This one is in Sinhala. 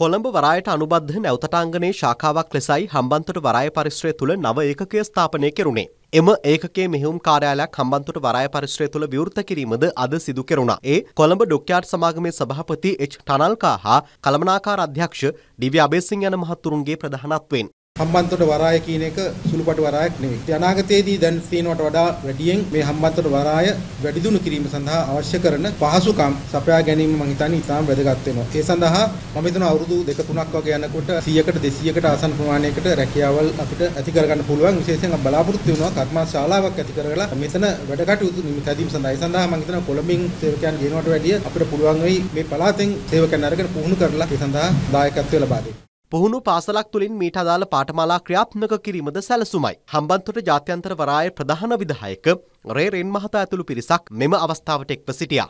කොළඹ වරායට අනුබද්ධ නැවතටාංගනයේ ශාඛාවක් ලෙසයි හම්බන්තොට වරාය පරිශ්‍රය තුල නව ඒකකය ස්ථාපනය කෙරුණේ. එම ඒකකයේ මෙහෙයුම් කාර්යාලයක් හම්බන්තොට වරාය පරිශ්‍රය තුල විවෘත කිරීමද අද සිදු කෙරුණා. ඒ කොළඹ ඩොක්යාඩ් සමාගමේ සභාපති එච් තනල්කා හා කළමනාකාර අධ්‍යක්ෂ ඩීවී අබේසිංහ යන මහත්තුරුන්ගේ ප්‍රධානත්වයෙන් හම්බන්තොට වරාය කියන එක සුළුපටු වරායක් නෙවෙයි. අනාගතයේදී දැන් තියෙනවට වඩා වැඩියෙන් මේ හම්බන්තොට වරාය වැඩිදුණු කිරීම සඳහා අවශ්‍ය කරන පහසුකම් සපයා ගැනීම මම හිතන්නේ ඉතාම වැදගත් වෙනවා. ඒ සඳහා මම හිතන අවුරුදු 2-3ක් වගේ යනකොට 100කට 200කට ආසන ප්‍රමාණයකට රැකියාවල් අපිට ඇති කරගන්න පුළුවන්. විශේෂයෙන් අපි බලාපොරොත්තු වෙනවා කර්මශාලාවක් ඇති කරගලා මෙතන වැඩ කටයුතු නිමිතදීම සඳහා. ඒ සඳහා මම හිතනවා කොළඹින් සේවකයන් ගෙනවට වැඩිය අපිට පුළුවන් වෙයි මේ පළාතෙන් සේවකයන් අරගෙන පුහුණු කරලා ඒ සඳහා දායකත්වය ලබා දෙන්න. පුහුණු පාසලක් තුළින් මීට අදාළ පාඨමාලා ක්‍රියාත්මක කිරීමද සැලසුමයි. හම්බන්තොට ජාත්‍යන්තර වරායේ ප්‍රධාන විධායක රේ රෙන් මහතා ඇතුළු පිරිසක් මෙම අවස්ථාවට එක්ව සිටියා.